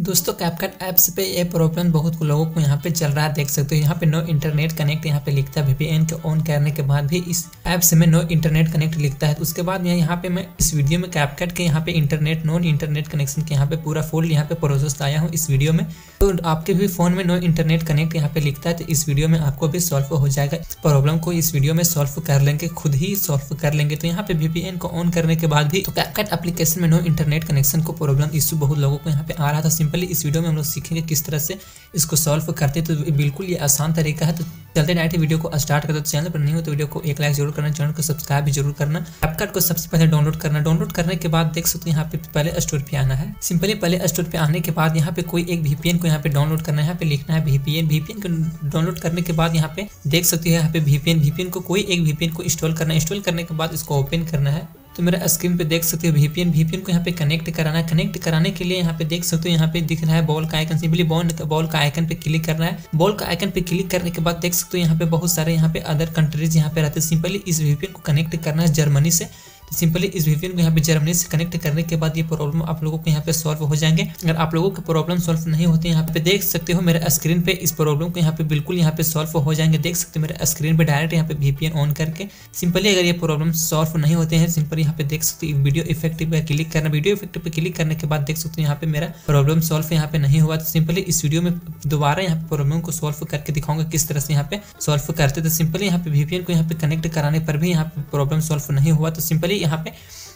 दोस्तों CapCut apps पे ये प्रॉब्लम बहुत लोगों को यहाँ पे चल रहा है, देख सकते हो यहाँ पे नो इंटरनेट कनेक्ट यहाँ पे लिखता है। VPN को ऑन करने के बाद भी इस ऐप्स में नो इंटरनेट कनेक्ट लिखता है। उसके बाद यहाँ पे मैं इस वीडियो में कैपकट के यहाँ पे इंटरनेट नॉन इंटरनेट कनेक्शन के यहाँ पे पूरा फुल यहाँ पे प्रोसेस आया हूँ इस वीडियो में। तो आपके भी फोन में नो इंटरनेट कनेक्ट यहाँ पे लिखता है तो इस वीडियो में आपको भी सॉल्व हो जाएगा। इस प्रॉब्लम को इस वीडियो में सॉल्व कर लेंगे, खुद ही सॉल्व कर लेंगे। तो यहाँ पे VPN को ऑन करने के बाद भी तो कैपकट एप्लीकेशन में नो इंटरनेट कनेक्शन को प्रॉब्लम इश्यू बहुत लोगों को यहाँ पे आ रहा था। सिंपली इस वीडियो में हम लोग सीखेंगे किस तरह से इसको सॉल्व करते हैं। तो बिल्कुल ये आसान तरीका है। तो चलते डायरेक्ट वीडियो को स्टार्ट करते। तो चैनल पर नहीं हो तो वीडियो को एक लाइक जरूर करना, चैनल को सब्सक्राइब भी जरूर करना। कैपकट को सबसे पहले डाउनलोड करना। डाउनलोड करने के बाद देख सकते हो यहाँ पे पहले स्टोर पे आना है। सिंपली पहले स्टोर पे आने के बाद यहाँ पे कोई एक VPN को यहाँ पे डाउनलोड करना है। यहाँ पे लिखना है VPN। VPN को डाउनलोड करने के बाद यहाँ पे देख सकते हो यहाँ पे VPN को कोई एक VPN को इंस्टॉल करना है। इंस्टॉल करने के बाद इसको ओपन करना है। तो मेरा स्क्रीन पे देख सकते हो VPN को यहाँ पे कनेक्ट कराना है। कनेक्ट कराने के लिए यहाँ पे देख सकते हो यहाँ पे दिख रहा है बॉल का आइकन। सिंपली बॉल का आइकन पे क्लिक करना है। बॉल का आइकन पे क्लिक करने के बाद देख सकते हो यहाँ पे बहुत सारे यहाँ पे अदर कंट्रीज यहाँ पे रहते हैं। सिंपली इस VPN को कनेक्ट करना है जर्मनी से। तो सिंपली इस VPN को यहाँ पे जर्मनी से कनेक्ट करने के बाद ये प्रॉब्लम आप लोगों को यहाँ पे सॉल्व हो जाएंगे। अगर आप लोगों के प्रॉब्लम सॉल्व नहीं होते यहाँ पे देख सकते हो मेरे स्क्रीन पे इस प्रॉब्लम को यहाँ पे बिल्कुल यहाँ पे सॉल्व हो जाएंगे। देख सकते हो मेरे स्क्रीन पे डायरेक्ट यहाँ पे VPN ऑन करके सिंपली अगर ये प्रॉब्लम सॉल्व नहीं होते हैं। सिंपली यहाँ पे देख सकते हो वीडियो इफेक्टिव पे क्लिक करना। वीडियो इफेक्टिव पे क्लिक करने के बाद देख सकते हो यहाँ पे मेरा प्रॉब्लम सॉल्व यहाँ पे नहीं हुआ। तो सिंपली इस वीडियो में दोबारा यहाँ पे प्रॉब्लम को सॉल्व करके दिखाऊंगा किस तरह से यहाँ पे सॉल्व करते। तो सिंपली यहाँ पे VPN को यहाँ पे कनेक्ट कराने पर भी यहाँ पे प्रॉब्लम सॉल्व नहीं हुआ। तो सिंपली यहाँ पे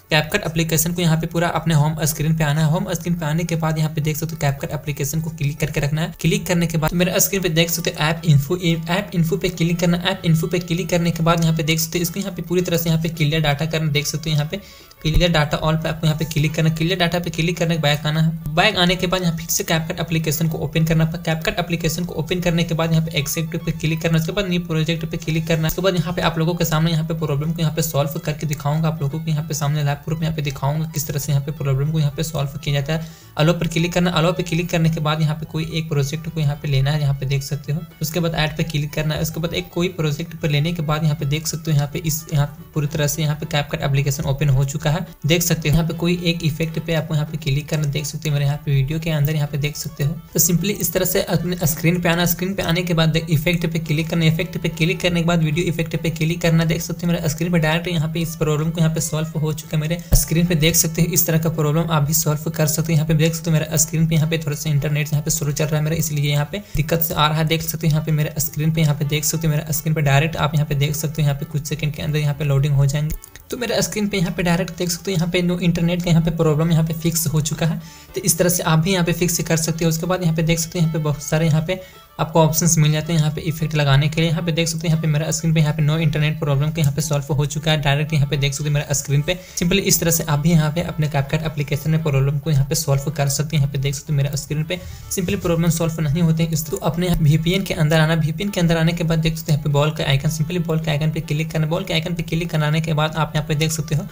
कैपकट एप्लीकेशन को यहाँ पे पूरा अपने होम स्क्रीन पे आना है। होम स्क्रीन पे आने के बाद यहाँ पे देख सकते हो कैपकट एप्लीकेशन को क्लिक करके रखना है। क्लिक करने के बाद मेरे स्क्रीन पे देख सकते हो ऐप इन्फो पे क्लिक करना। ऐप इन्फो पे क्लिक करने के बाद यहाँ पे देख सकते हो इसको यहाँ पे पूरी तरह से यहाँ पे क्लियर डाटा करना। देख सकते हो यहाँ पे क्लियर डाटा ऑल पे आपको यहाँ पे क्लिक करना। क्लियर डाटा पे क्लिक करने के बैक आना है। बैक आने के बाद यहाँ फिर से कैपकट एप्लीकेशन को ओपन करना। कैपकट एप्लीकेशन को ओपन करने के बाद यहाँ पे एक्सेप्ट पे क्लिक करना। उसके बाद न्यू प्रोजेक्ट पे क्लिक करना। उसके बाद यहाँ पे आप लोगों के सामने यहाँ पे प्रॉब्लम को यहाँ पे सॉल्व करके दिखाऊंगा। आप लोगों को यहाँ पे सामने लाइव प्रूफ यहाँ पे दिखाऊंगा किस तरह से यहाँ पे प्रॉब्लम को यहाँ पे सॉल्व किया जाता है। अलो पर क्लिक करना। अलो पे क्लिक करने के बाद यहाँ पे कोई एक प्रोजेक्ट को यहाँ पे लेना है। यहाँ पे देख सकते हो उसके बाद ऐड पे क्लिक करना है। उसके बाद एक कोई प्रोजेक्ट पे लेने के बाद यहाँ पे देख सकते हो यहाँ पे इस यहाँ पूरी तरह से यहाँ पे कैपकट एप्लीकेशन ओपन हो चुका है। देख सकते हो यहाँ पे कोई एक इफेक्ट पे आपको यहाँ पे क्लिक करना। देख सकते हो मेरे यहाँ पे वीडियो के अंदर यहाँ पे देख सकते हो। तो सिंपली इस तरह से अपने स्क्रीन पे आना। स्क्रीन पे आने के बाद इफेक्ट पे क्लिक करना। इफेक्ट पे क्लिक करने के बाद वीडियो इफेक्ट पे क्लिक करना। देख सकते हो मेरे स्क्रीन पे डायरेक्ट यहाँ पे इस प्रॉब्लम को यहाँ पे सॉल्व हो चुका है। मेरे स्क्रीन पे देख सकते हो इस तरह का प्रॉब्लम आप भी सॉल्व कर सकते हो। यहाँ पे देख सकते हो मेरा स्क्रीन पे यहाँ पे थोड़ा सा इंटरनेट यहाँ पे स्लो चल रहा है मेरा, इसलिए यहाँ पे दिक्कत से आ रहा है। देख सकते हो यहाँ पे मेरे स्क्रीन पे यहाँ पे देख सकते हो मेरा स्क्रीन पे डायरेक्ट आप यहाँ पे देख सकते हो यहाँ पे कुछ सेकंड के अंदर यहाँ पे लोडिंग हो जाएंगे। तो मेरे स्क्रीन पे यहाँ पे डायरेक्ट देख सकते हो यहाँ पे नो इंटरनेट का यहाँ पे प्रॉब्लम यहाँ पे फिक्स हो चुका है। तो इस तरह से आप भी यहाँ पे फिक्स कर सकते हो। उसके बाद यहाँ पे देख सकते हो यहाँ पे बहुत सारे यहाँ पे आपको ऑप्शंस मिल जाते हैं यहाँ पे इफेक्ट लगाने के लिए। यहाँ पे देख सकते हो यहाँ पे मेरा स्क्रीन पे यहाँ पे नो इंटरनेट प्रॉब्लम के यहाँ पे सॉल्व हो चुका है। डायरेक्ट यहाँ पे देख सकते हो मेरा स्क्रीन पे। सिंपली इस तरह से आप भी यहाँ पे अपने कैपकट एप्लीकेशन में प्रॉब्लम को यहाँ पे सॉल्व कर सकते हैं। यहाँ पे देख सकते हो मेरा स्क्रीन पे सिंपली प्रॉब्लम सॉल्व नहीं होते हैं। तो अपने VPN के अंदर आना। VPN के अंदर आने के बाद देख सकते हो यहाँ पे बॉल का आइकन। सिंपली बॉल के आइकन पे क्लिक करना। बॉल के आइकन पे क्लिक कराने के बाद आप यहाँ पे देख सकते हो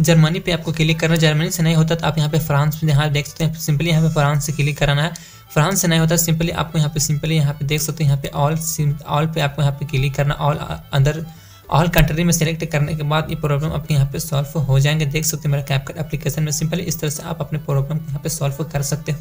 जर्मनी पे आपको क्लिक करना। जर्मनी से नहीं होता तो आप यहाँ पे फ्रांस में यहाँ देख सकते हैं। सिंपली यहाँ पे फ्रांस से क्लिक कराना है। फ्रांस से नहीं होता सिंपली आपको यहाँ पे देख सकते हो यहाँ पे ऑल पे आपको यहाँ पे क्लिक करना। ऑल अंदर ऑल कंट्री में सेलेक्ट करने के बाद ये प्रॉब्लम आपके यहाँ पे सॉल्व हो जाएंगे। देख सकते हो मेरा कैपकट एप्लीकेशन में सिंपली इस तरह से आप अपने प्रॉब्लम को यहाँ पे सॉल्व कर सकते हो।